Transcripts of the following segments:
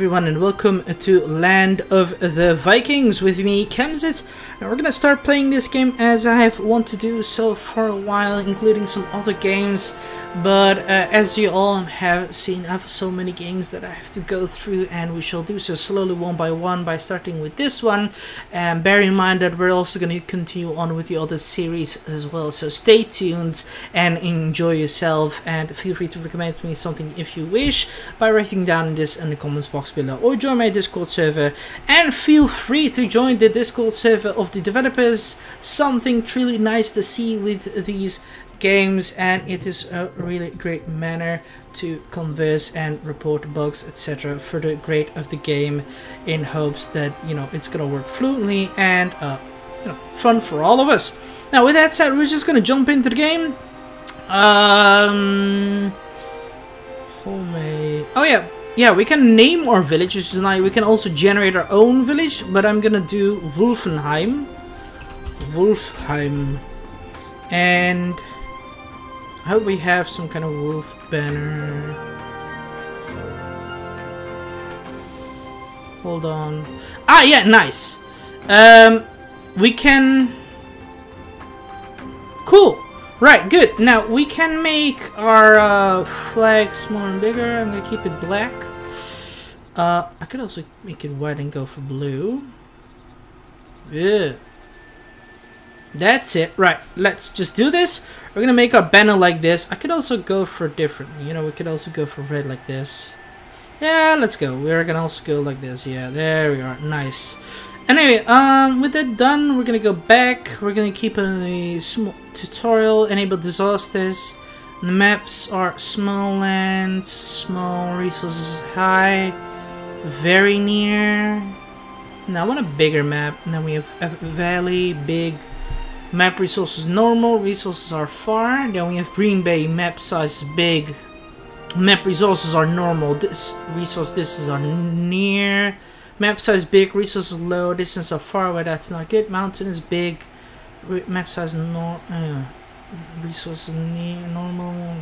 everyone, and welcome to Land of the Vikings with me, Kemsyt. And we're gonna start playing this game as I have wanted to do so for a while, including some other games. But as you all have seen, I have so many games that I have to go through, and we shall do so slowly, one by one, by starting with this one. And bear in mind that we're also going to continue on with the other series as well, so stay tuned and enjoy yourself, and feel free to recommend me something if you wish by writing down this in the comments box below, or join my Discord server. And feel free to join the Discord server of the developers. Something truly nice to see with these games, and it is a really great manner to converse and report bugs, etc., for the great of the game, in hopes that, you know, it's gonna work fluently and you know, fun for all of us. Now, with that said, we're just gonna jump into the game. Oh yeah, we can name our villages tonight. We can also generate our own village, but I'm gonna do Wulfheim, and I hope we have some kind of wolf banner. Hold on. Ah, yeah, nice. We can... Cool. Right, good. Now, we can make our flag smaller and bigger. I'm going to keep it black. I could also make it white and go for blue. Yeah. That's it. Right, let's just do this. We're gonna make our banner like this. I could also go for differently, you know, we could also go for red like this. Yeah, let's go. We're gonna also go like this. Yeah, there we are. Nice. Anyway, with that done, we're gonna go back. We're gonna keep it in the small tutorial, enable disasters. The maps are small lands, small resources high, very near. Now I want a bigger map, and then we have valley, big. Map resources normal, resources are far. Then we have Green Bay, map size big. Map resources are normal, this resource distances are near. Map size big, resources low, distances are far away, that's not good. Mountain is big, map size normal, resources near, normal.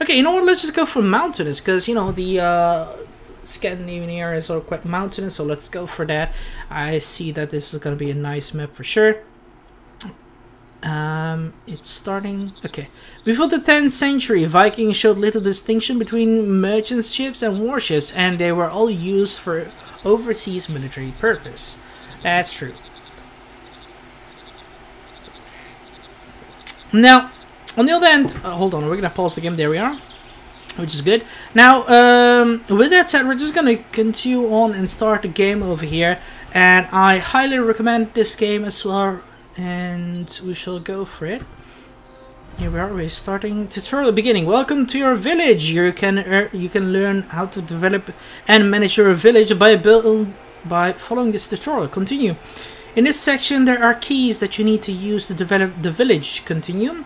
Okay, you know what, let's just go for mountainous, because, you know, the Scandinavian areas are quite mountainous, so let's go for that. I see that this is going to be a nice map for sure. It's starting. Okay. Before the 10th century, Vikings showed little distinction between merchant ships and warships, and they were all used for overseas military purpose. That's true. Now, on the other end, hold on, we're gonna pause the game. There we are, which is good. Now, with that said, we're just gonna continue on and start the game over here, and I highly recommend this game as well. And we shall go for it. Here we are. We're starting tutorial beginning. Welcome to your village. You can learn how to develop and manage your village by following this tutorial. Continue. In this section, there are keys that you need to use to develop the village. Continue.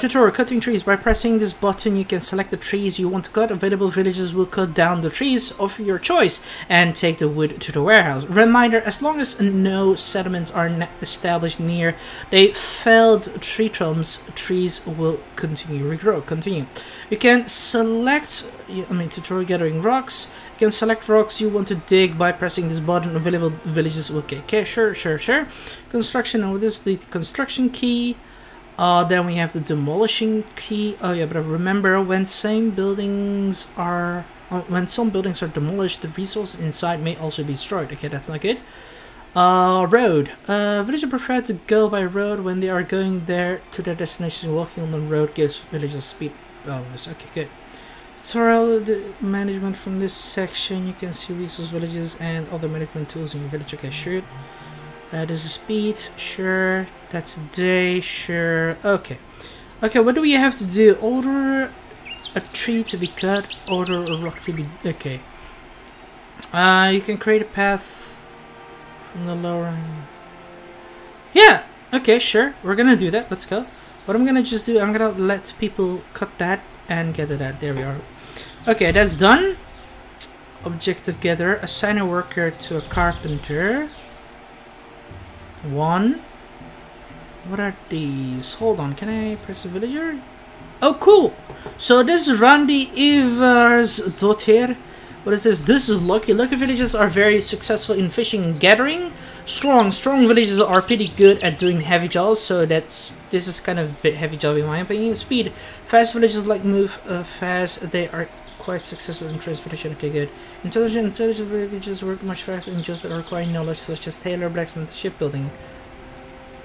Tutorial: cutting trees. By pressing this button, you can select the trees you want to cut. Available villagers will cut down the trees of your choice and take the wood to the warehouse. Reminder: as long as no settlements are established near the felled tree trunks, trees will continue to regrow. Continue. You can select. Tutorial: gathering rocks. You can select rocks you want to dig by pressing this button. Available villagers. Okay, sure. Construction. Now this is the construction key. Then we have the demolishing key. Oh yeah, but remember, when some buildings are demolished, the resources inside may also be destroyed. Okay, that's not good. Road. Villagers prefer to go by road when they are going to their destination. Walking on the road gives villagers speed bonus. Okay, good. Tutorial management from this section. You can see resource villages and other management tools in your village. Okay, sure. There's a speed, sure. That's a day, sure. Okay, what do we have to do? Order a tree to be cut, order a rock to be... Okay. You can create a path from the lower... Yeah! Okay, sure. We're gonna do that. Let's go. What I'm gonna just do, I'm gonna let people cut that and gather that. There we are. Okay, that's done. Objective: gather. Assign a worker to a carpenter. One. What are these? Hold on, can I press a villager? Oh, cool! So this is Randy Evers' daughter What is this? This is lucky. Lucky villages are very successful in fishing and gathering. Strong villages are pretty good at doing heavy jobs, so this is kind of a bit heavy job in my opinion. Speed. Fast villages like move fast. They are quite successful in transportation. Okay, good. Intelligent villages work much faster in just requiring knowledge such as tailor, blacksmith, shipbuilding.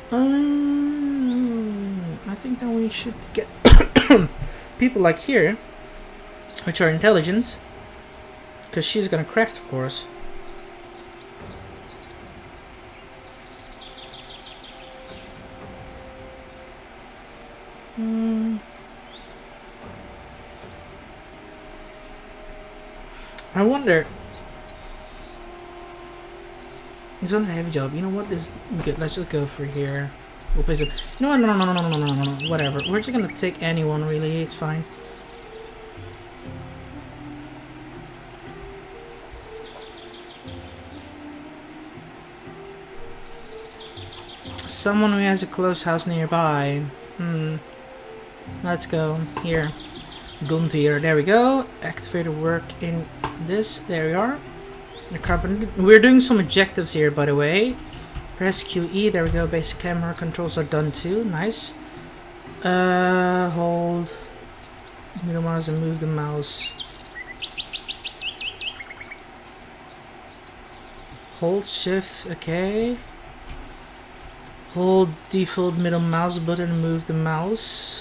I think that we should get people like here, which are intelligent, because she's gonna craft, of course. I wonder. It's not a heavy job. You know what is good? Let's just go for here. We'll place it. No. Whatever. We're just gonna take anyone, really. It's fine. Someone who has a close house nearby. Let's go here. Gunther. There we go. Activate the work in this. There we are. The carpenter. We're doing some objectives here, by the way. Press QE. There we go. Basic camera controls are done too. Nice. Hold middle mouse and move the mouse. Hold shift. Okay. Hold default middle mouse button and move the mouse.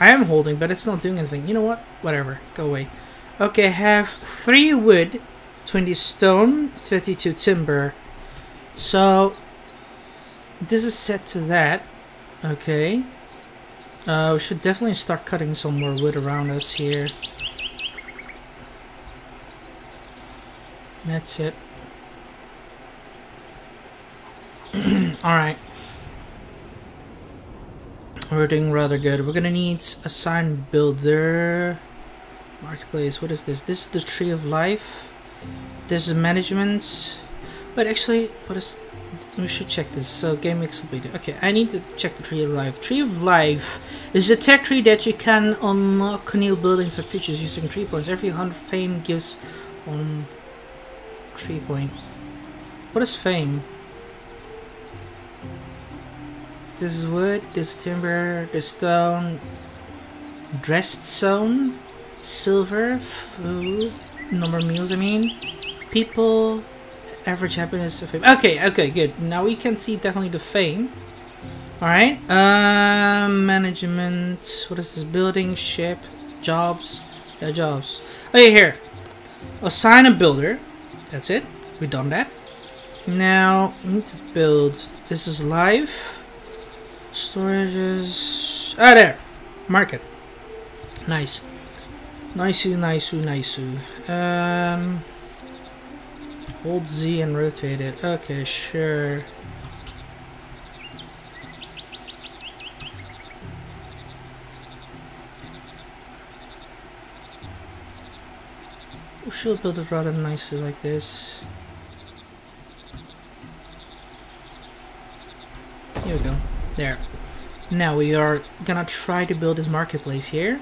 I am holding, but it's not doing anything. You know what? Whatever. Go away. Okay, have 3 wood, 20 stone, 32 timber. So this is set to that. Okay. We should definitely start cutting some more wood around us here. That's it. Alright. We're doing rather good. We're gonna need a sign builder. Marketplace, what is this? This is the tree of life. This is management. But actually, what is... We should check this. So, game mix will be good. Okay, I need to check the tree of life. Tree of life is a tech tree that you can unlock new buildings or features using 3 points. Every 100 fame gives one 3 point. What is fame? This is wood, this is timber, this stone, dressed stone, silver, food, number of meals, I mean, people, average happiness of fame. Okay, okay, good. Now we can see definitely the fame. Alright, management, what is this? Building, ship, jobs, yeah, jobs. Okay, here. Assign a builder. That's it. We've done that. Now, we need to build. This is life. Storages. Ah, there! Market. Nice. Nice. Hold Z and rotate it. Okay, sure. We should build it rather nicely like this. Here we go. There. Now we are gonna try to build this marketplace here.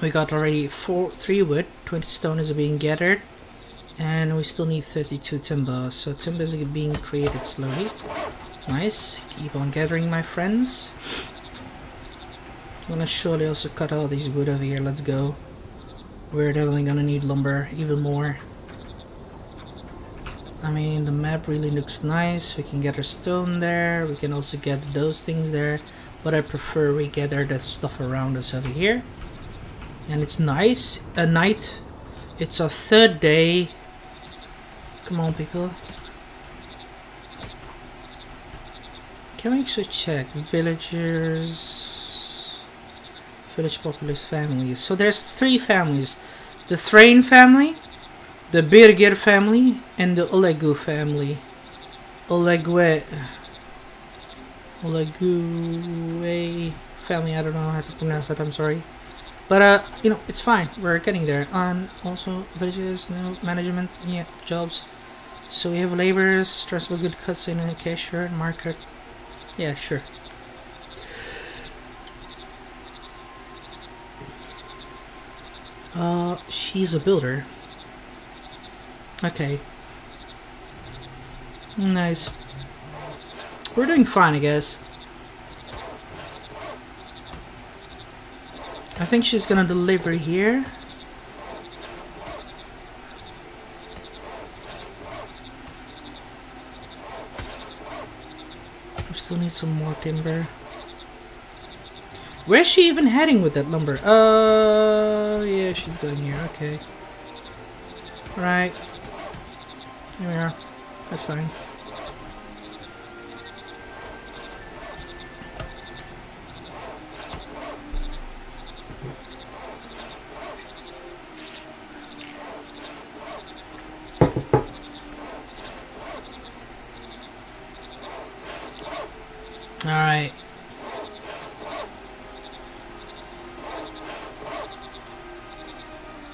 We got already 3 wood, 20 stone is being gathered, and we still need 32 timber. So timber is being created slowly. Nice. Keep on gathering, my friends. I'm gonna surely also cut all these wood over here. Let's go. We're definitely gonna need lumber even more. I mean, the map really looks nice. We can gather stone there. We can also gather those things there. But I prefer we gather that stuff around us over here. And it's nice. A night. It's our 3rd day. Come on, people. Can we actually check? Villagers. Village populace families. So there's 3 families. The Thrain family. The Birger family and the Olegu family. Olegu family, I don't know how to pronounce that, I'm sorry. But you know, it's fine, we're getting there. And also villages, no management, yeah, jobs. So we have laborers, stressful good cuts in a case, sure, market. Yeah, sure. She's a builder. Okay. Nice. We're doing fine, I guess. I think she's gonna deliver here. We still need some more timber. Where's she even heading with that lumber? Yeah, she's going here. Okay. Right. Here we are. That's fine. Alright.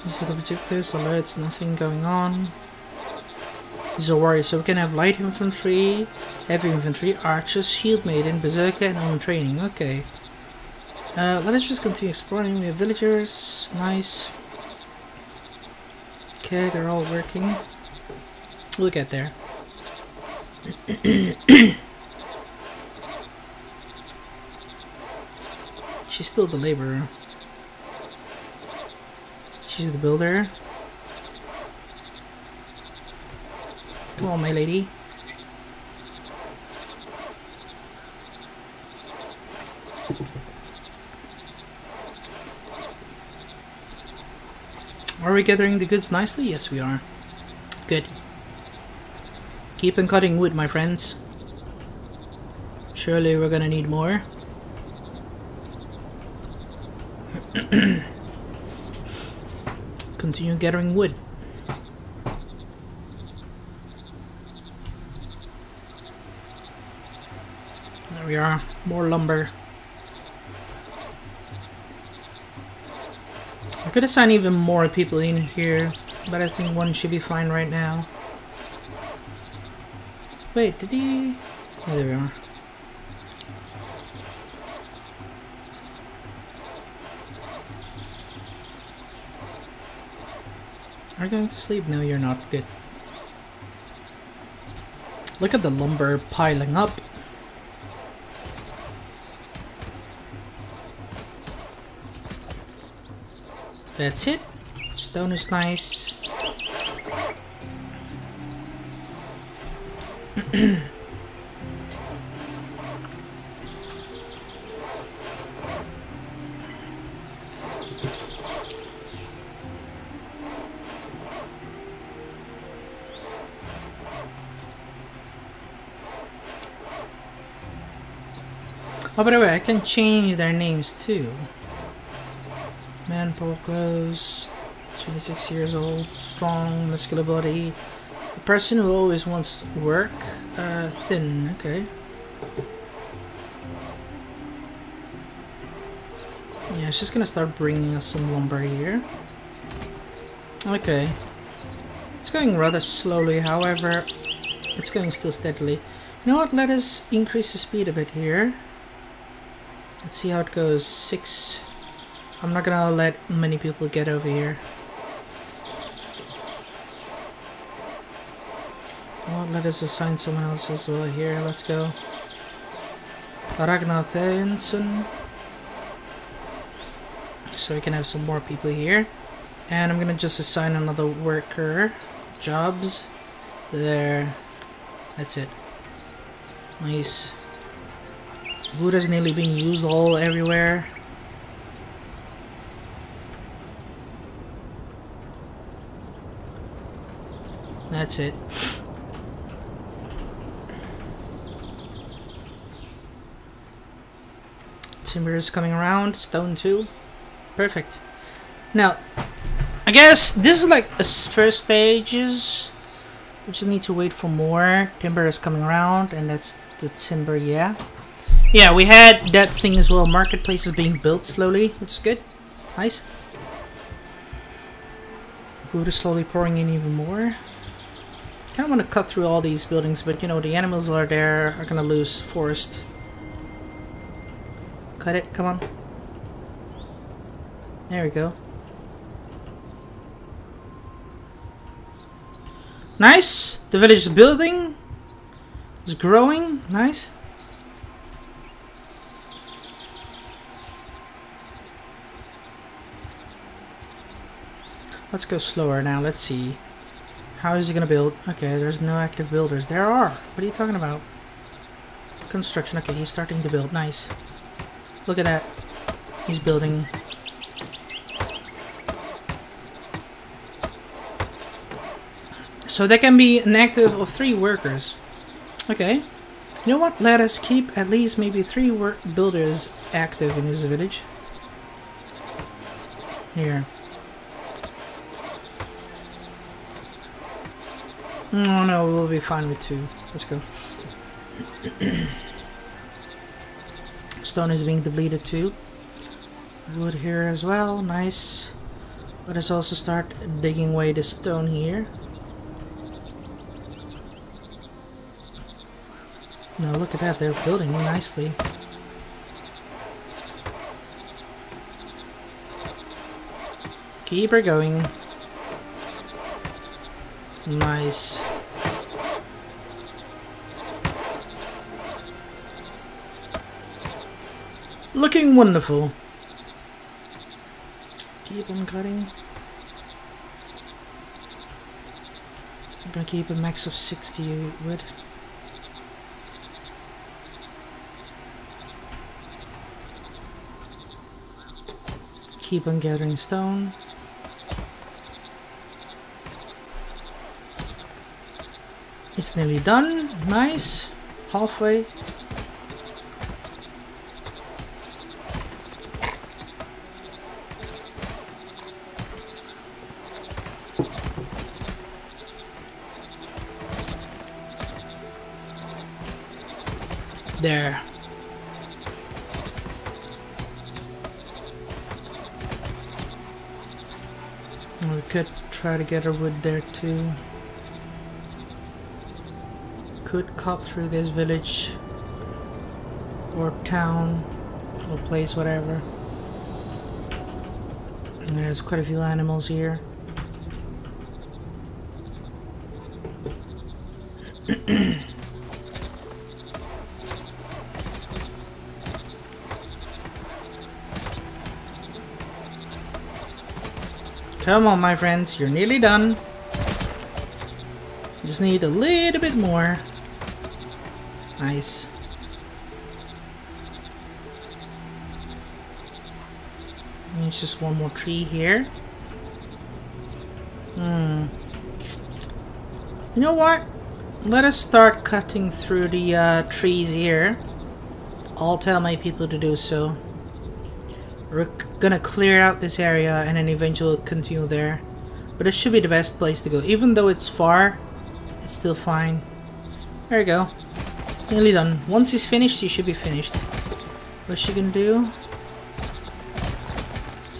These are the objectives, alerts, nothing going on. These are warriors, so we can have light infantry, heavy infantry, archers, shield maiden, berserker, and on training. Okay. Let us just continue exploring. We have villagers. Nice. Okay, they're all working. We'll get there. She's still the laborer. She's the builder. Come on, my lady. Are we gathering the goods nicely? Yes, we are. Good. Keep on cutting wood, my friends. Surely we're gonna need more. Continue gathering wood. There we are, more lumber. I could assign even more people in here, but I think one should be fine right now. Wait, did he? Oh, there we are. Are you going to sleep? No, you're not. Good. Look at the lumber piling up. That's it. Stone is nice. Oh, by the way, I can change their names too. Man, poor clothes, 26 years old, strong, muscular body. A person who always wants to work, thin, okay. Yeah, she's gonna start bringing us some lumber here. Okay. It's going rather slowly, however, it's going still steadily. You know what, let us increase the speed a bit here. Let's see how it goes. 6. I'm not gonna let many people get over here. Well, let us assign someone else as well here. Let's go. Ragnar Thorson. So we can have some more people here. And I'm gonna just assign another worker. Jobs. There. That's it. Nice. Wood is nearly being used all everywhere. That's it. Timber is coming around. Stone too. Perfect. Now, I guess this is like a first stages. We just need to wait for more. Timber is coming around, and that's the timber. Yeah. Yeah, we had that thing as well. Marketplace is being built slowly, which is good. Nice. Wood is slowly pouring in even more. I kind of want to cut through all these buildings, but you know, the animals are there, are gonna lose forest. Cut it, come on. There we go. Nice. The village is building. It's growing. Nice. Let's go slower now. Let's see. How is he gonna build? Okay, there's no active builders. There are. What are you talking about? Construction. Okay, he's starting to build. Nice. Look at that. He's building. So that can be an active of 3 workers. Okay. You know what? Let us keep at least maybe 3 builders active in this village. Here. Oh no, we'll be fine with 2. Let's go. Stone is being depleted too. Wood here as well. Nice. Let us also start digging away the stone here. Now look at that, they're building nicely. Keep her going. Nice. Looking wonderful. Keep on cutting. I'm gonna keep a max of 60 wood. Keep on gathering stone. It's nearly done. Nice. Halfway. There. We could try to get our wood there too. Could cut through this village or town or place, whatever. And there's quite a few animals here. Come on, my friends, you're nearly done. Just need a little bit more. Nice. There's just one more tree here. You know what? Let us start cutting through the trees here. I'll tell my people to do so. We're gonna clear out this area and then eventually continue there, but it should be the best place to go. Even though it's far, it's still fine. There you go. It's nearly done. Once he's finished, he should be finished. What's she gonna do?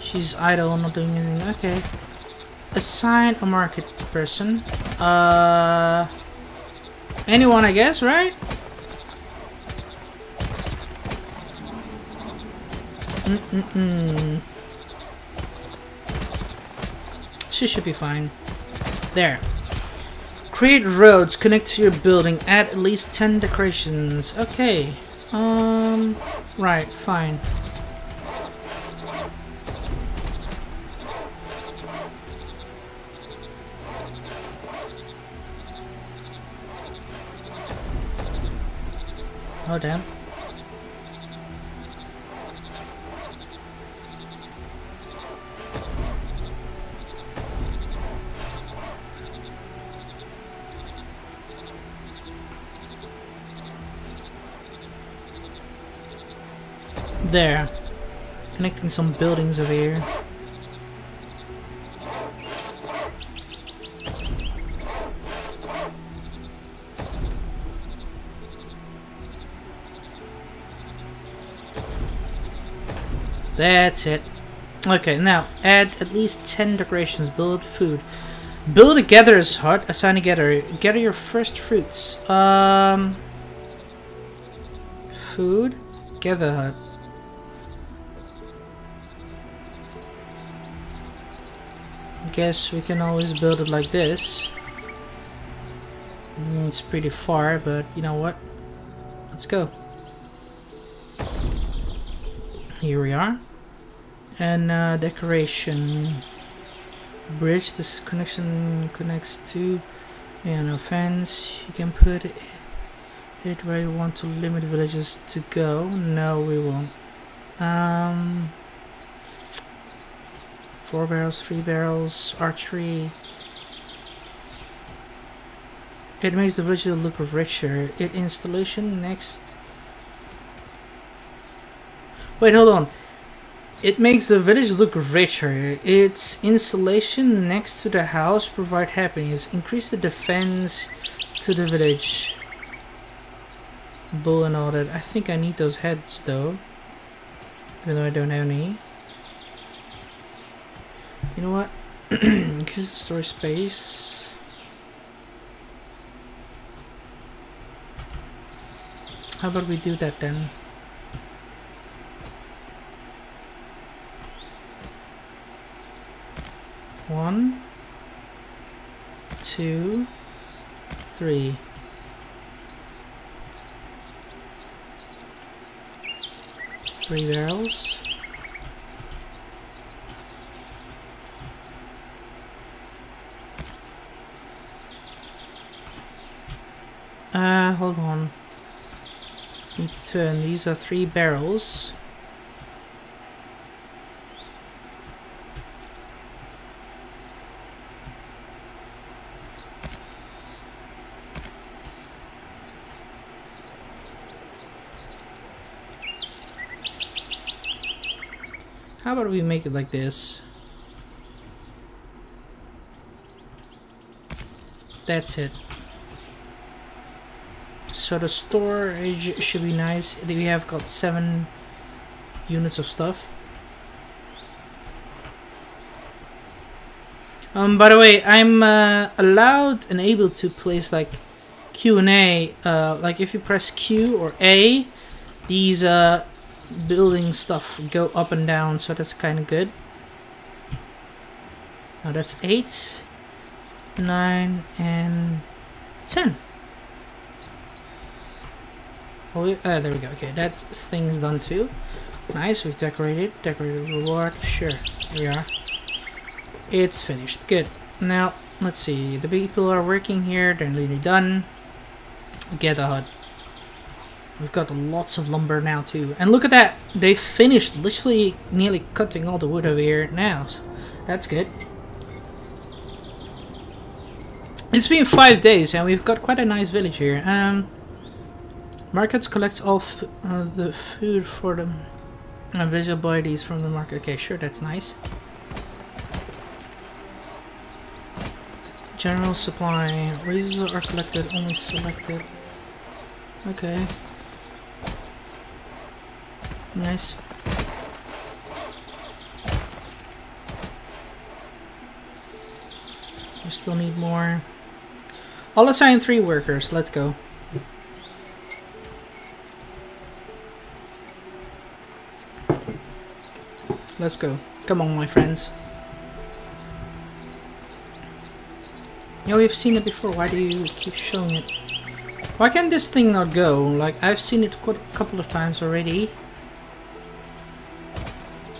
She's idle, not doing anything. Okay. Assign a market person. Anyone, I guess, right? She should be fine. There. Create roads. Connect to your building. Add at least 10 decorations. Okay. Right. Fine. Oh, damn. There. Connecting some buildings over here. That's it. Okay, now add at least 10 decorations. Build food. Build a gatherer's hut. Assign a gatherer. Gather your first fruits. Food. Gather hut. Guess we can always build it like this. It's pretty far, but you know what? Let's go. Here we are. And decoration. Bridge. This connection connects to a fence. You can put it where you want to limit villages to go. No, we won't. 4 barrels, 3 barrels, archery. It makes the village look richer. It installation next. Wait, hold on. It makes the village look richer. Its installation next to the house provide happiness. Increase the defense to the village. Bull and all that. I think I need those heads though. Even though I don't have any. You know what? Increase the storage space. How about we do that then? One, two, three. Three barrels. Hold on. Need to turn. These are 3 barrels. How about we make it like this? That's it. So the storage should be nice. We have got 7 units of stuff. By the way, I'm allowed and able to place like Q&A. Like if you press Q or A, these building stuff go up and down, so that's kind of good. Now that's 8, 9, and 10. Oh, there we go. Okay, that thing's done too. Nice, we've decorated reward. Sure, here we are. It's finished. Good. Now let's see. The people are working here. They're nearly done. Get a hut. We've got lots of lumber now too. And look at that! They finished literally nearly cutting all the wood over here now. So that's good. It's been 5 days and we've got quite a nice village here. Markets collects all the food for them. Village buy these from the market. Okay, sure, that's nice. General supply. Resources are collected, only selected. Okay. Nice. We still need more. I'll assign 3 workers. Let's go. Let's go. Come on, my friends. Yeah, we've seen it before. Why do you keep showing it? Why can't this thing not go? Like, I've seen it quite a couple of times already.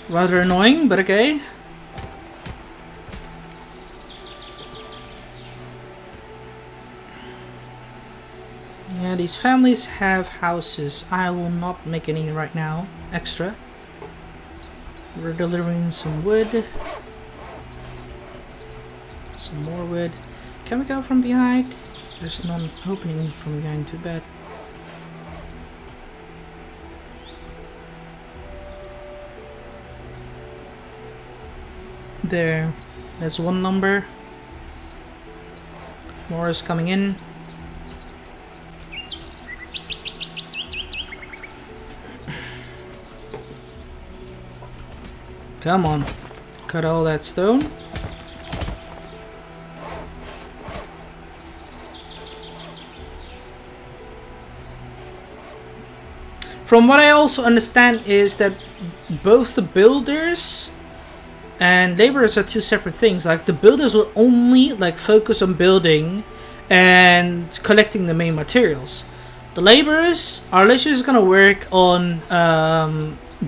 Rather annoying, but okay. Yeah, these families have houses. I will not make any right now. Extra. We're delivering some wood. Some more wood. Can we go from behind? There's none opening from behind, too bad. There. That's 1 number. More is coming in. Come on. Cut all that stone. From what I also understand is that both the builders and laborers are 2 separate things. Like the builders will only like focus on building and collecting the main materials. The laborers are literally going to work on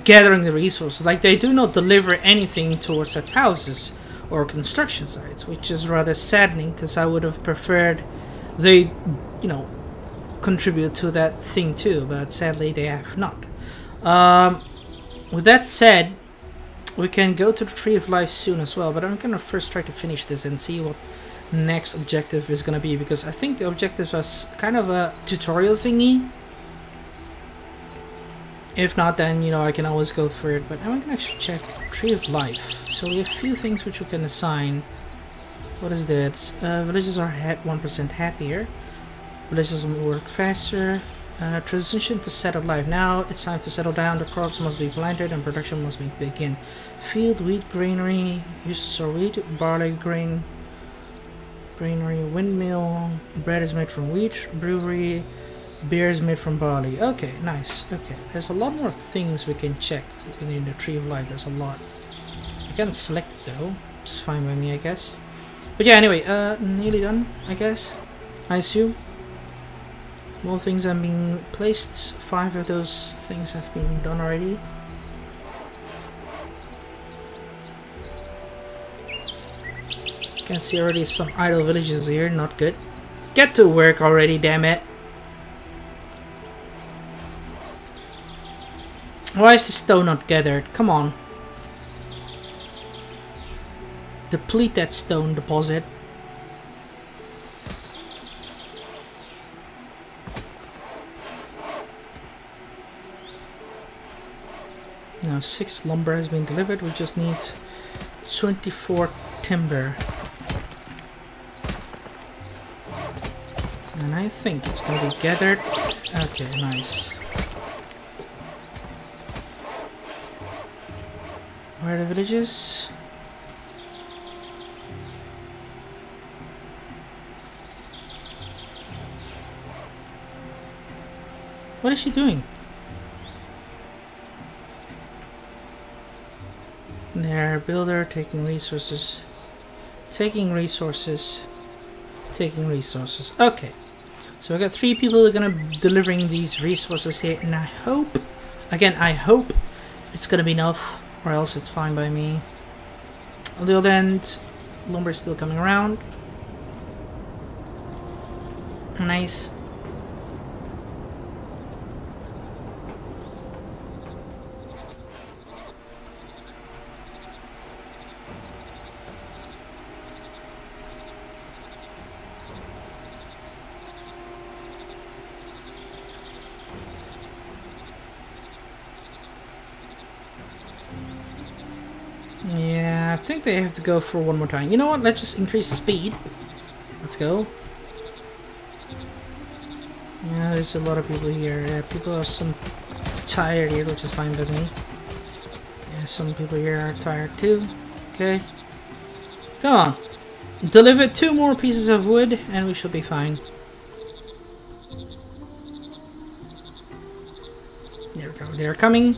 gathering the resources. Like, they do not deliver anything towards the houses or construction sites, which is rather saddening, because I would have preferred they, you know, contribute to that thing too, but sadly they have not. With that said, we can go to the Tree of Life soon as well, but I'm going to first try to finish this and see what next objective is going to be, because I think the objective was kind of a tutorial thingy. If not, then, you know, I can always go for it. But I'm going to actually check Tree of Life. So we have a few things which we can assign. What is that? Villages are 1% happier. Villages will work faster. Transition to settled life. Now it's time to settle down. The crops must be planted and production must be begin. Field, wheat, granary. Uses are wheat, barley, grain. Granary, windmill. Bread is made from wheat. Brewery. Beer is made from barley. Okay, nice. Okay, there's a lot more things we can check in the Tree of Life. There's a lot. I can't select it though. It's fine by me, I guess. But yeah, anyway, nearly done, I guess. I assume. More things have been placed. 5 of those things have been done already. You can see already some idle villages here. Not good. Get to work already, damn it. Why is the stone not gathered? Come on. Deplete that stone deposit. Now 6 lumber has been delivered. We just need 24 timber. And I think it's going to be gathered. Okay, nice. Where are the villages? What is she doing? There, builder taking resources. Taking resources. Taking resources. Okay. So we got 3 people that are gonna be delivering these resources here, and I hope, again, I hope it's gonna be enough. Or else it's fine by me. On the other end, lumber is still coming around. Nice. I think they have to go for one more time. You know what? Let's just increase the speed. Let's go. Yeah, there's a lot of people here. Yeah, people are some tired here, which is fine with me. Yeah, some people here are tired too. Okay. Come on. Deliver 2 more pieces of wood and we should be fine. There we go. They're coming.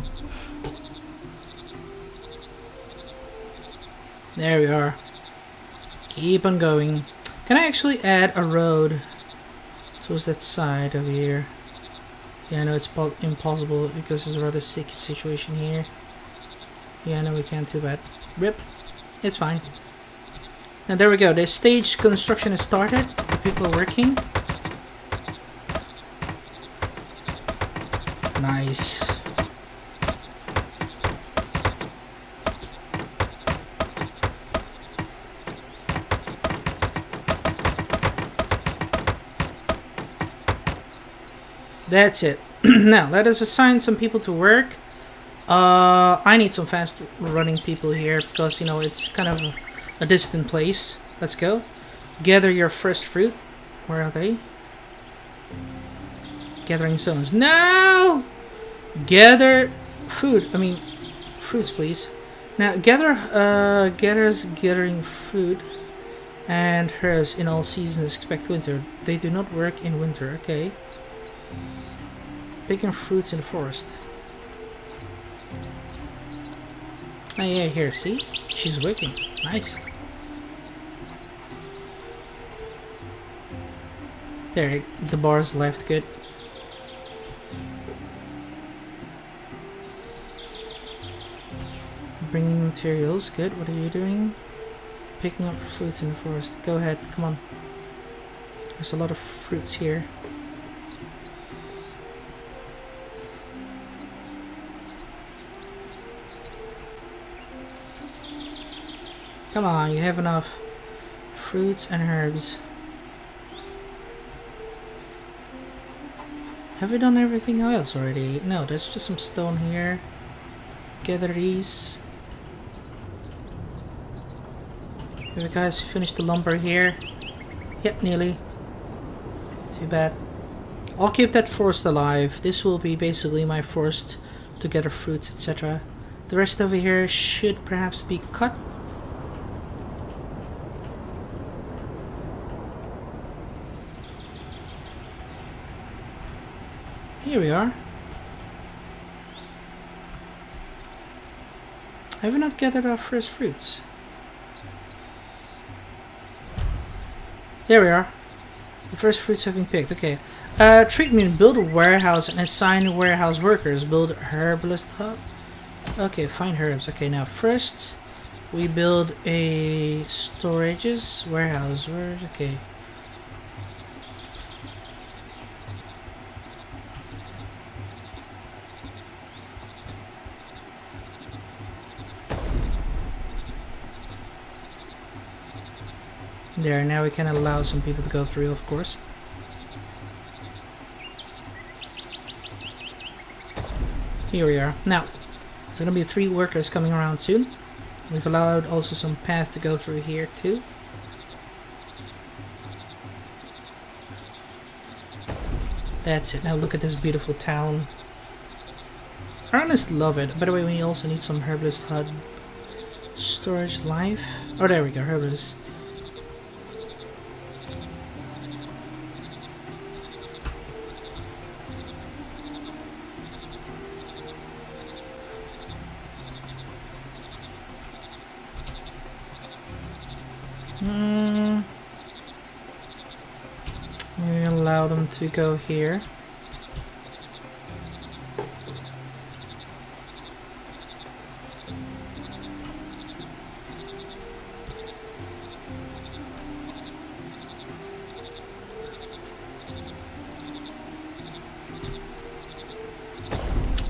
There we are. Keep on going. Can I actually add a road towards that side over here? Yeah, I know it's impossible because it's a rather sick situation here. Yeah, I know we can't do that. Rip. It's fine. And there we go. The stage construction has started. The people are working. Nice. That's it. Now, let us assign some people to work. I need some fast-running people here because, you know, it's kind of a distant place. Let's go. Gather your first fruit. Where are they? Gathering zones. No! Gather food. I mean, fruits, please. Now, gathering food and herbs in all seasons except winter. They do not work in winter. Okay. Picking fruits in the forest. Oh yeah, here, see? She's working. Nice. There, the bar's left, good. Bringing materials, good. What are you doing? Picking up fruits in the forest. Go ahead, come on. There's a lot of fruits here. Come on, you have enough fruits and herbs. Have we done everything else already? No, there's just some stone here. Gather these. You guys finished the lumber here. Yep, nearly. Too bad. I'll keep that forest alive. This will be basically my forest to gather fruits, etc. The rest over here should perhaps be cut. Here we are. Have we not gathered our first fruits? There we are. The first fruits have been picked. Okay. Treatment. Build a warehouse and assign warehouse workers. Build a herbalist hub. Okay, find herbs. Okay, now first we build a storages warehouse. Where? Okay. There, now we can allow some people to go through, of course. Here we are. Now, there's gonna be 3 workers coming around soon. We've allowed also some path to go through here too. That's it. Now look at this beautiful town. I honestly love it. By the way, we also need some herbalist hut storage life. Oh, there we go, herbalist. To go here.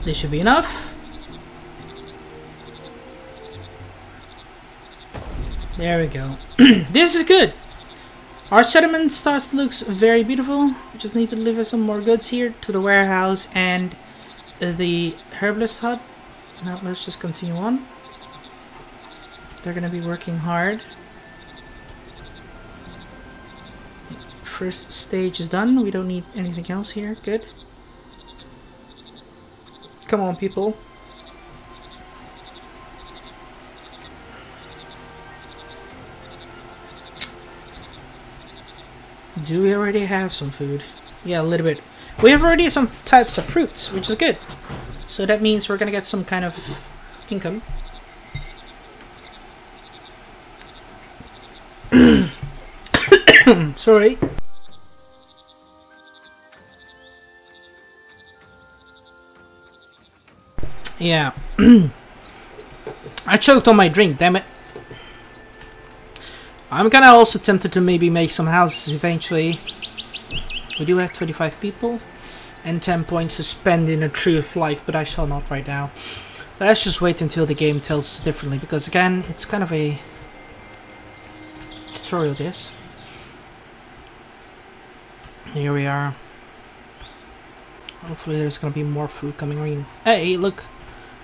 This should be enough. There we go. This is good. Our settlement starts to look very beautiful. We just need to deliver some more goods here to the warehouse and the herbalist hut. Now let's just continue on. They're gonna be working hard. First stage is done. We don't need anything else here. Good. Come on, people. Do we already have some food? Yeah, a little bit. We have already some types of fruits, which is good. So that means we're gonna get some kind of income. Sorry. Yeah. I choked on my drink, damn it. I'm kind of also tempted to maybe make some houses eventually. We do have 25 people and 10 points to spend in a tree of life, but I shall not right now. Let's just wait until the game tells us differently, because again, it's kind of a tutorial this. Here we are. Hopefully there's gonna be more food coming in. Hey, look!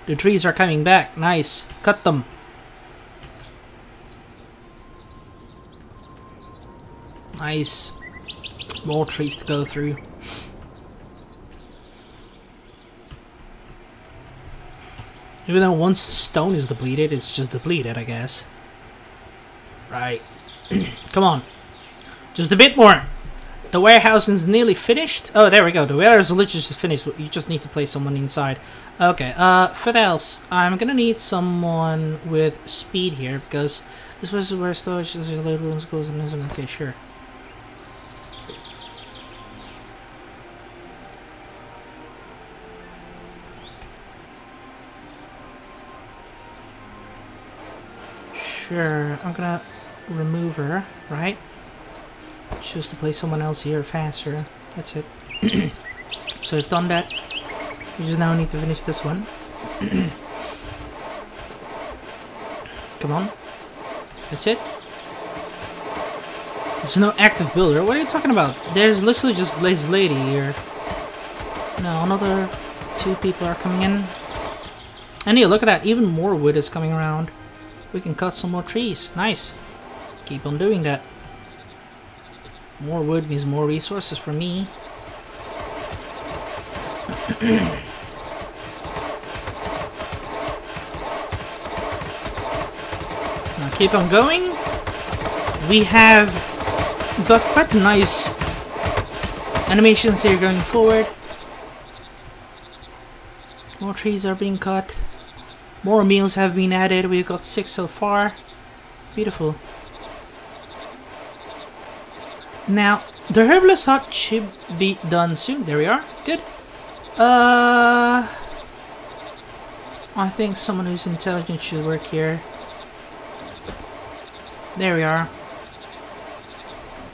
The trees are coming back, nice! Cut them! Nice. More trees to go through. Even though once stone is depleted, it's just depleted, I guess. Right. Come on. Just a bit more. The warehouse is nearly finished. Oh, there we go. The warehouse is literally just finished. You just need to place someone inside. Okay. For else, I'm gonna need someone with speed here, because this was where storage is a little bit. Okay, sure. Sure, I'm gonna remove her, right? Choose to play someone else here faster. That's it. So I've done that. We just now need to finish this one. Come on. That's it. There's no active builder. What are you talking about? There's literally just this lady here. No, another two people are coming in. And here, look at that. Even more wood is coming around. We can cut some more trees. Nice. Keep on doing that. More wood means more resources for me. Now keep on going. We have got quite nice animations here going forward. More trees are being cut. More meals have been added. We've got 6 so far. Beautiful. Now, the herbalist hut should be done soon. There we are. Good. I think someone who's intelligent should work here. There we are.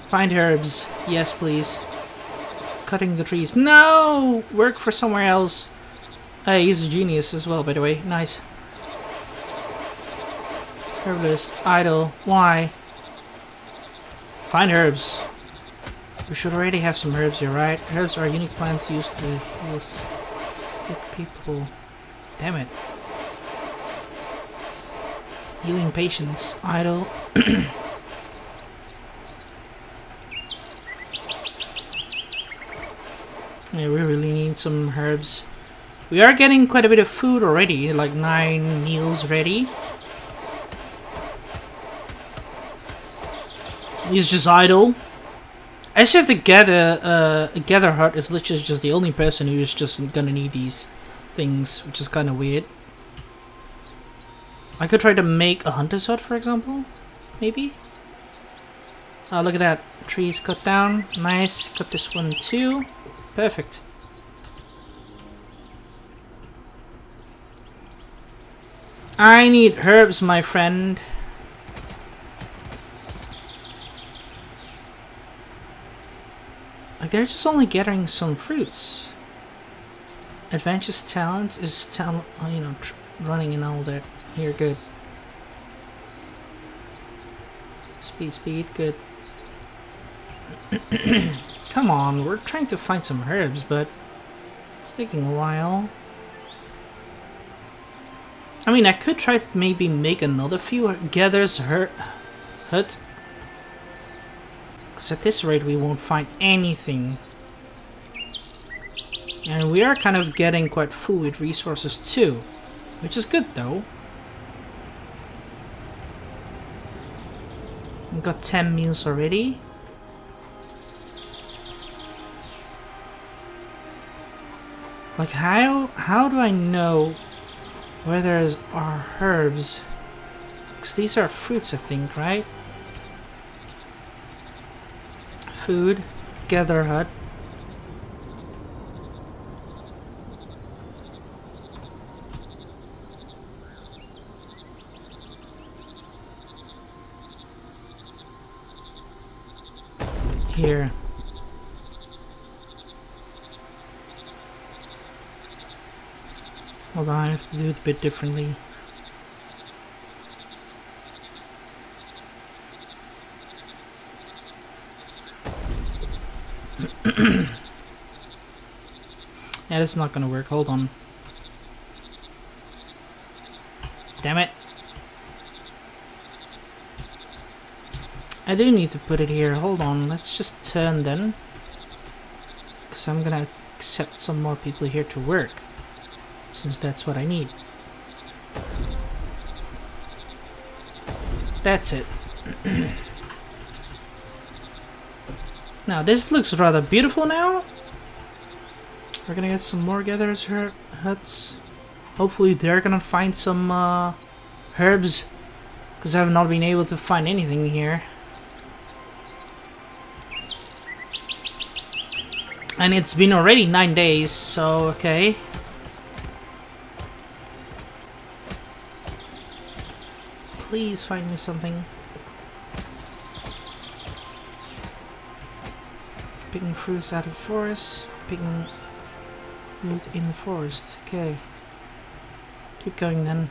Find herbs. Yes, please. Cutting the trees. No! Work for somewhere else. Hey, he's a genius as well, by the way. Nice. Herbalist. Idle. Why? Find herbs. We should already have some herbs here, right? Herbs are unique plants used to heal sick people. Damn it. Healing patients. Idle. Yeah, we really need some herbs. We are getting quite a bit of food already, like 9 meals ready. He's just idle. As if the gather heart is literally just the only person who's just gonna need these things, which is kind of weird. I could try to make a hunter's hut, for example, maybe. Oh, look at that. Trees cut down. Nice. Cut this one too. Perfect. I need herbs, my friend. Like, they're just only gathering some fruits. Adventurous talent is talent, you know, running and all that. Here, good. Speed, good. Come on, we're trying to find some herbs, but it's taking a while. I mean, I could try to maybe make another few gathers her hut. Because at this rate, we won't find anything. And we are kind of getting quite full with resources too. Which is good though. We've got 10 meals already. Like, how do I know where there are herbs? Because these are fruits, I think, right? Food, gather hut. Here. Hold on, I have to do it a bit differently. Yeah, that's not gonna work. Hold on. Damn it. I do need to put it here. Hold on, let's just turn then. Because I'm gonna accept some more people here to work. Since that's what I need. That's it. Now this looks rather beautiful now. We're gonna get some more gatherers huts. Hopefully they're gonna find some herbs. Because I have not been able to find anything here. And it's been already 9 days, so okay. please find me something. Picking fruits out of the forest. Picking wood in the forest. Okay. Keep going then.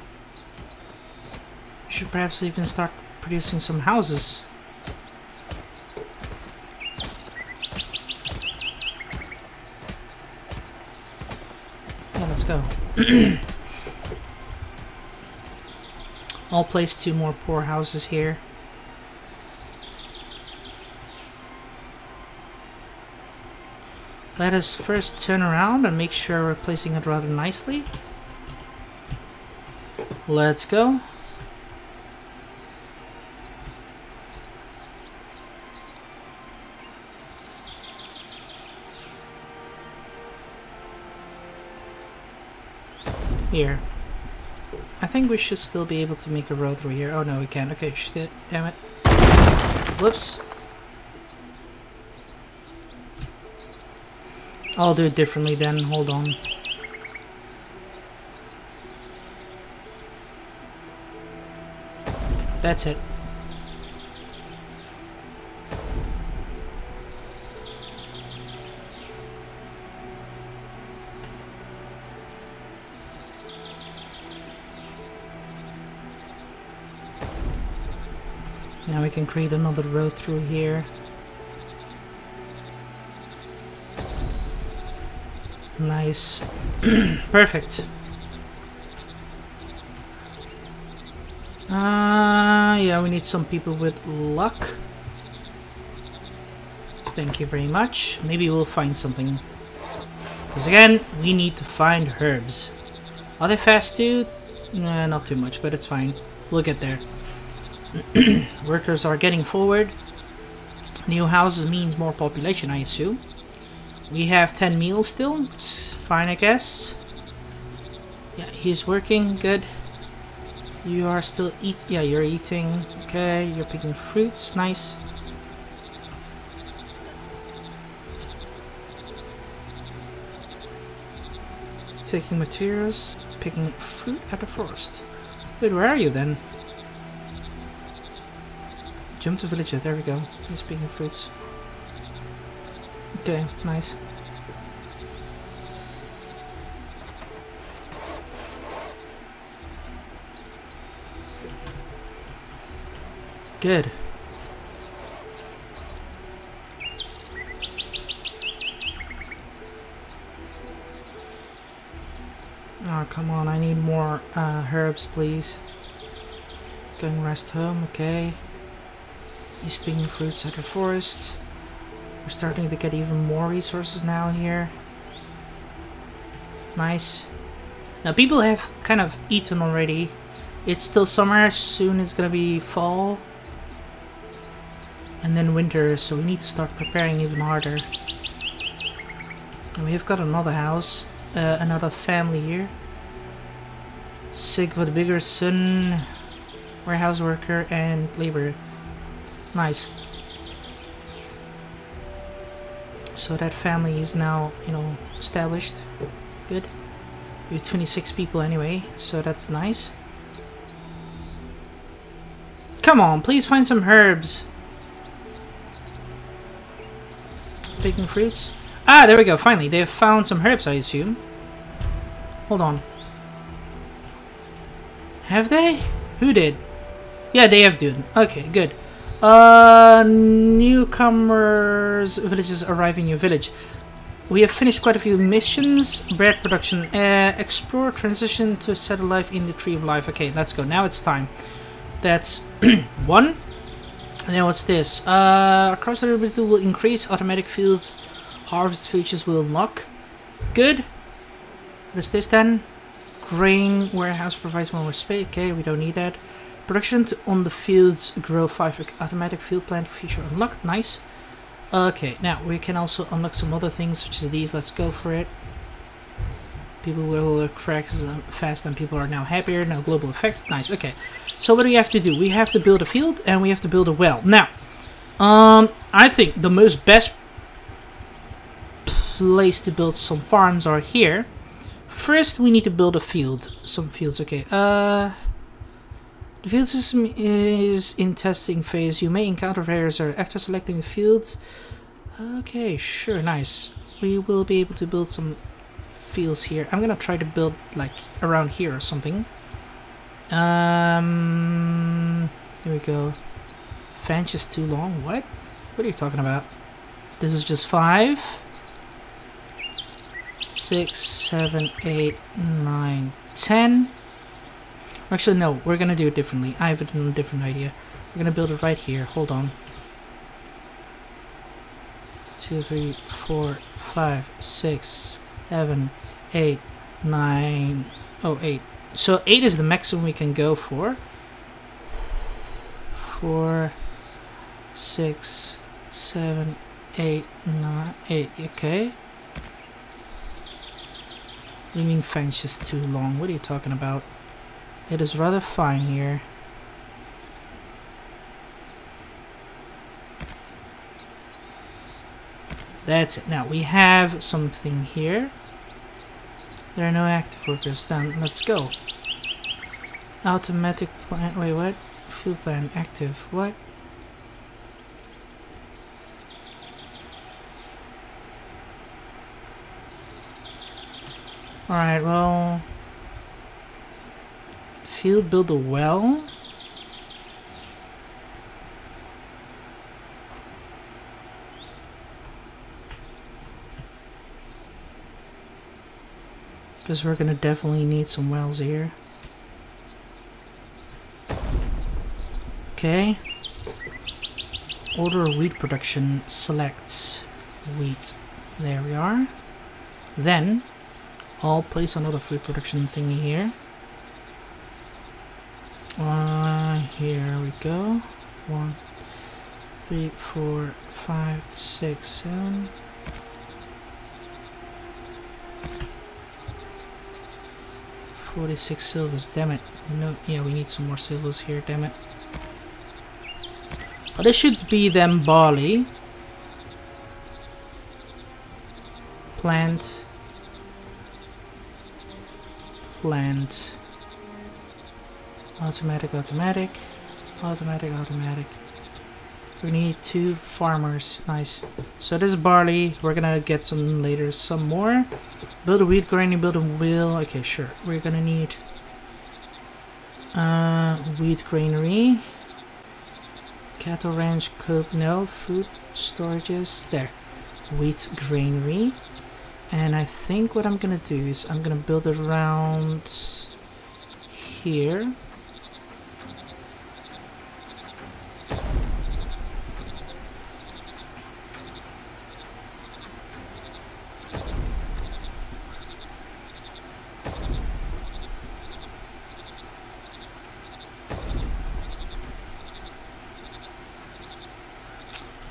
We should perhaps even start producing some houses. Yeah, let's go. I'll place 2 more poor houses here. Let us first turn around and make sure we're placing it rather nicely. Let's go. Here. I think we should still be able to make a road through here. Oh no, we can't. Okay, shit, damn it. Whoops. I'll do it differently then, hold on. That's it. Now we can create another road through here. Nice. Perfect. Yeah, we need some people with luck. Thank you very much. Maybe we'll find something. Because again, we need to find herbs. Are they fast too? Nah, not too much, but it's fine. We'll get there. Workers are getting forward. New houses means more population, I assume. We have 10 meals still. It's fine, I guess. Yeah, he's working. Good. You are still eating. Yeah, you're eating. Okay, you're picking fruits. Nice. Taking materials. Picking fruit at the forest. Wait, where are you then? Jump to villager. There we go. He's picking fruits. Okay, nice. Good. Oh, come on, I need more herbs, please. Going rest home, okay. He's picking fruits at the forest. We're starting to get even more resources now here. Nice. Now people have kind of eaten already. It's still summer, soon it's gonna be fall. And then winter, so we need to start preparing even harder. And we've got another house, another family here. Sigvard Biggerson, warehouse worker and laborer. Nice. So that family is now, you know, established. Good. We have 26 people anyway, so that's nice. Come on, please find some herbs. Picking fruits. Ah, there we go, finally. They have found some herbs, I assume. Hold on. Have they? Who did? Yeah, they have done. Okay, good. Newcomers villages arriving in your village. We have finished quite a few missions. Bread production. Explore transition to settle life in the tree of life. Okay, let's go. Now it's time. That's 1. And then what's this? Cross availability will increase. Automatic field harvest features will unlock. Good. What is this then? Grain warehouse provides more space. Okay, we don't need that. Production on the fields grow 5. Automatic field plant feature unlocked. Nice. Okay, now we can also unlock some other things such as these. Let's go for it. People will work fast and people are now happier. No global effects. Nice. Okay. So what do we have to do? We have to build a field and we have to build a well. Now, I think the most best place to build some farms are here. First, we need to build a field. Some fields. Okay. The field system is in testing phase. You may encounter various errors after selecting the field. Okay, sure, nice. We will be able to build some fields here. I'm gonna try to build like around here or something. Here we go. Fence is too long. What? What are you talking about? This is just 5, 6, 7, 8, 9, 10. Actually, no, we're gonna do it differently. I have a different idea. We're gonna build it right here. Hold on. 2, 3, 4, 5, 6, 7, 8, 9. Oh, 8. So 8 is the maximum we can go for. 4, 6, 7, 8, 9, 8. Okay. You mean fence is too long? What are you talking about? It is rather fine here. That's it. Now we have something here. There are no active workers. Done. Let's go. Automatic plant. Wait, what? Field plan active. What? Alright, well. Field build a well. Because we're gonna definitely need some wells here. Okay. Order wheat production. Select wheat. There we are. Then I'll place another food production thingy here. Here we go. 1, 3, 4, 5, 6, 7. $46 silvers, damn it. No, yeah, we need some more silvers here, damn it. Oh, this should be them barley. Plant. Plant. Automatic, automatic. Automatic, automatic. We need 2 farmers. Nice. So this is barley. We're gonna get some later. Some more. Build a wheat grinding. Build a wheel. Okay, sure. We're gonna need wheat granary. Cattle ranch. Coop. No. Food storages. There. Wheat granary. And I think what I'm gonna do is I'm gonna build it around here.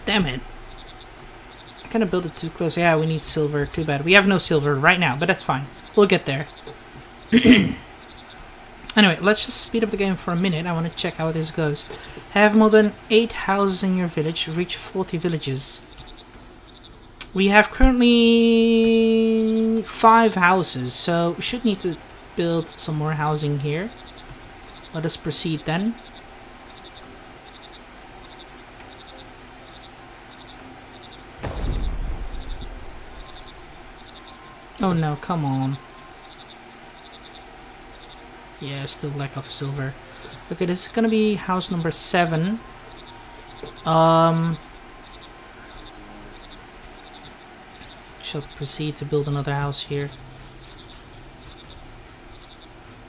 Damn it. I kind of built it too close. Yeah, we need silver. Too bad. We have no silver right now, but that's fine. We'll get there. Anyway, let's just speed up the game for a minute. I want to check how this goes. Have more than 8 houses in your village. Reach 40 villages. We have currently 5 houses, so we should need to build some more housing here. Let us proceed then. Oh no, come on. Yeah, still lack of silver. Okay, this is gonna be house number 7. Shall proceed to build another house here.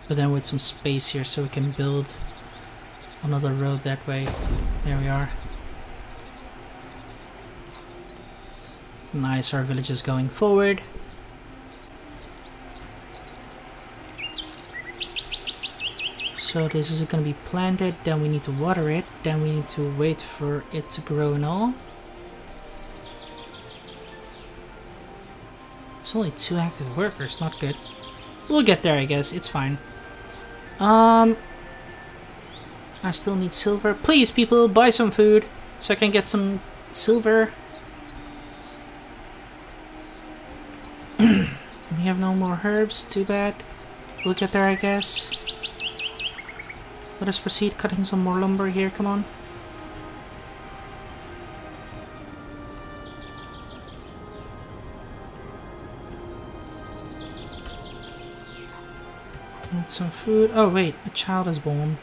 But then with some space here so we can build another road that way. There we are. Nice, our village is going forward. So this is going to be planted, then we need to water it, then we need to wait for it to grow and all. There's only 2 active workers, not good. We'll get there, I guess, it's fine. I still need silver. Please, people, buy some food so I can get some silver. We have no more herbs, too bad. We'll get there, I guess. Let us proceed cutting some more lumber here, come on. Need some food. Oh wait, a child is born.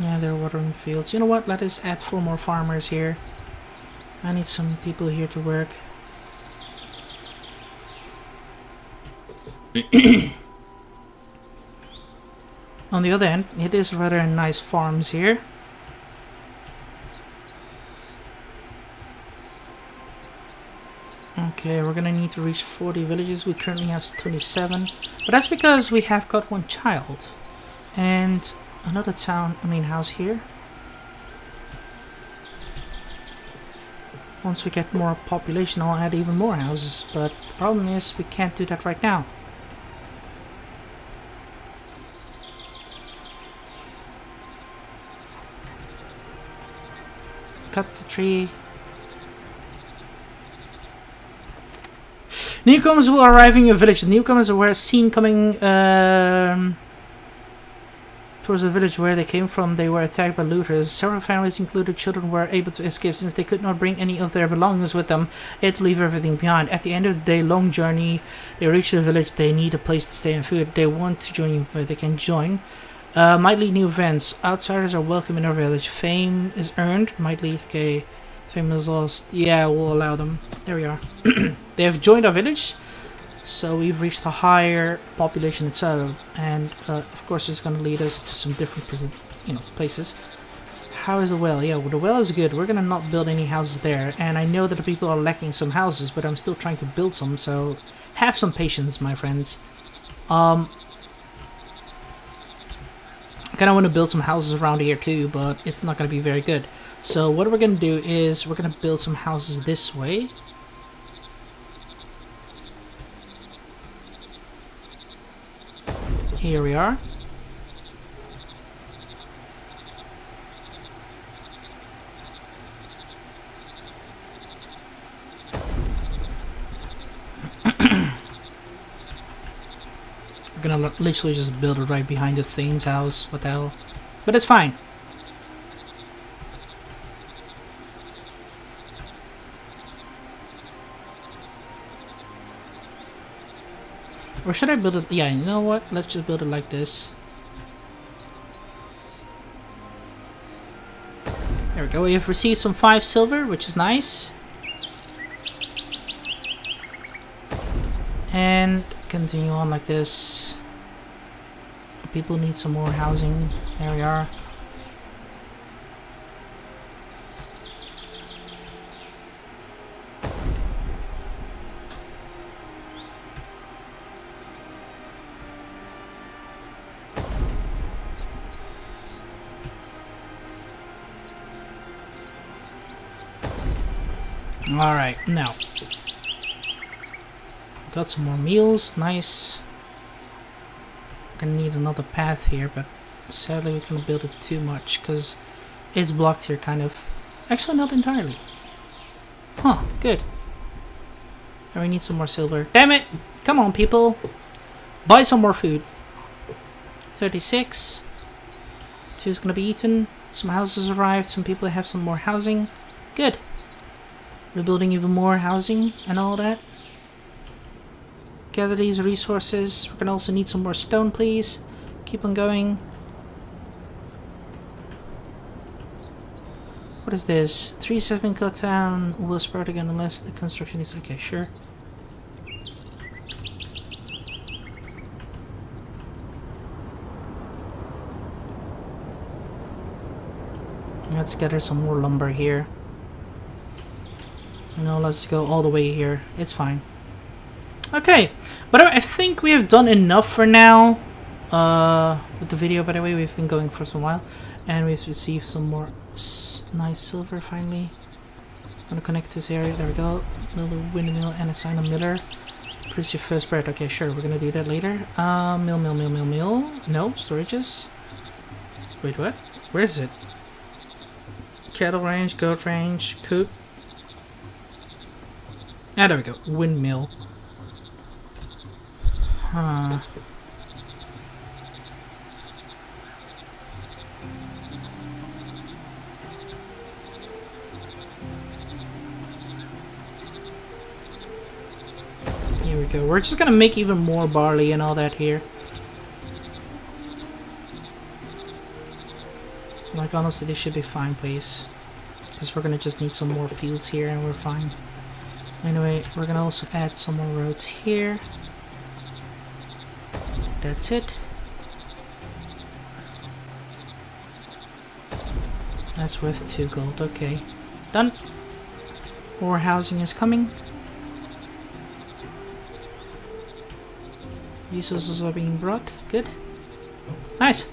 Yeah, they're watering fields. You know what, let us add 4 more farmers here. I need some people here to work. On the other hand, it is rather nice farms here. Okay, we're gonna need to reach 40 villages. We currently have 27, but that's because we have got 1 child and another town, I mean house here. Once we get more population, I'll add even more houses, but the problem is we can't do that right now. Cut the tree. Newcomers will arrive in your village. The newcomers were seen coming towards the village where they came from. They were attacked by looters. Several families, including children, were able to escape since they could not bring any of their belongings with them. They had to leave everything behind. At the end of the day, long journey, they reach the village. They need a place to stay and food. They want to join you, but they can join. Might lead new events. Outsiders are welcome in our village. Fame is earned. Might lead, okay. Fame is lost. Yeah, we'll allow them. There we are. They have joined our village, so we've reached a higher population itself, and of course it's going to lead us to some different, you know, places. How is the well? Yeah, well, the well is good. We're going to not build any houses there, and I know that the people are lacking some houses, but I'm still trying to build some, so have some patience, my friends. I kind of want to build some houses around here too, but it's not going to be very good. So what we're going to do is we're going to build some houses this way. Here we are. We're gonna literally just build it right behind the Thane's house. What the hell? But it's fine. Or should I build it? Yeah, you know what? Let's just build it like this. There we go. We have received some 5 silver, which is nice. And continue on like this. The people need some more housing. There we are. All right, now. Got some more meals, nice. We're gonna need another path here, but sadly we can't build it too much because it's blocked here, kind of. Actually, not entirely. Huh, good. And we need some more silver. Damn it! Come on, people! Buy some more food. 36. 2 is gonna be eaten. Some houses arrived, some people have some more housing. Good. We're building even more housing and all that. Gather these resources. We're gonna also need some more stone, please. Keep on going. What is this? Trees have been cut down. Will sprout again unless the construction is okay. Sure. Let's gather some more lumber here. No, let's go all the way here. It's fine. Okay, but I think we have done enough for now with the video. By the way, we've been going for some while, and we've received some more nice silver finally. I'm gonna connect this area. There we go. Mill, windmill, and assign a miller. Produce your first bread. Okay, sure. We're gonna do that later. Mill. No storages. Wait, what? Where is it? Cattle range, goat range, coop. Ah, there we go. Windmill. Huh. Here we go. We're just gonna make even more barley and all that here. Like, honestly, this should be fine place. Because we're gonna just need some more fields here and we're fine. Anyway, we're gonna also add some more roads here. That's it. That's worth 2 gold. Okay. Done. More housing is coming. Resources are being brought. Good. Nice.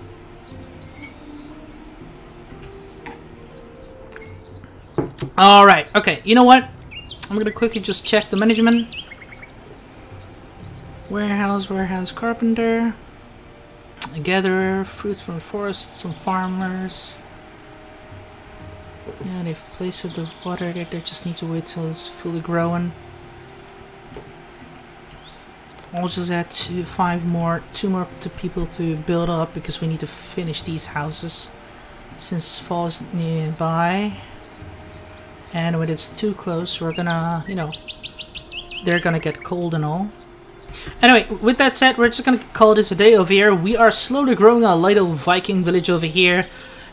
Alright, okay, you know what? I'm gonna quickly just check the management. Warehouse, carpenter. A gatherer, fruits from the forest, some farmers. Yeah, they've placed the water there, they just need to wait till it's fully growing. I'll just add 2 more to people to build up because we need to finish these houses since fall is nearby. And when it's too close, we're gonna, you know, they're gonna get cold and all. Anyway, with that said, we're just gonna call this a day over here. We are slowly growing our little Viking village over here.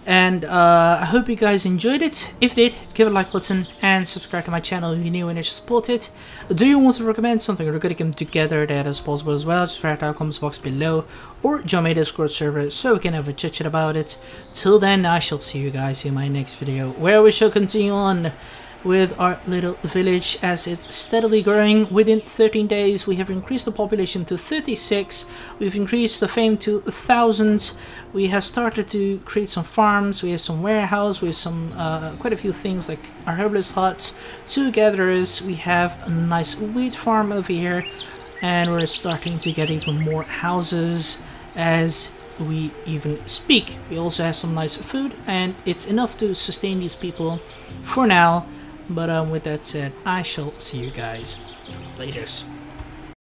And I hope you guys enjoyed it. If you did, give it a like button and subscribe to my channel if you're new and support it. Do you want to recommend something we're gonna come together that is possible as well? Just write down in the comments box below or join my Discord server so we can have a chit chat about it. Till then, I shall see you guys in my next video where we shall continue on with our little village as it's steadily growing. Within 13 days we have increased the population to 36, we've increased the fame to 1,000, we have started to create some farms, we have some warehouse, we have some quite a few things like our herbalist huts, 2 gatherers, we have a nice wheat farm over here, and we're starting to get even more houses as we even speak. We also have some nice food and it's enough to sustain these people for now. But with that said, I shall see you guys later.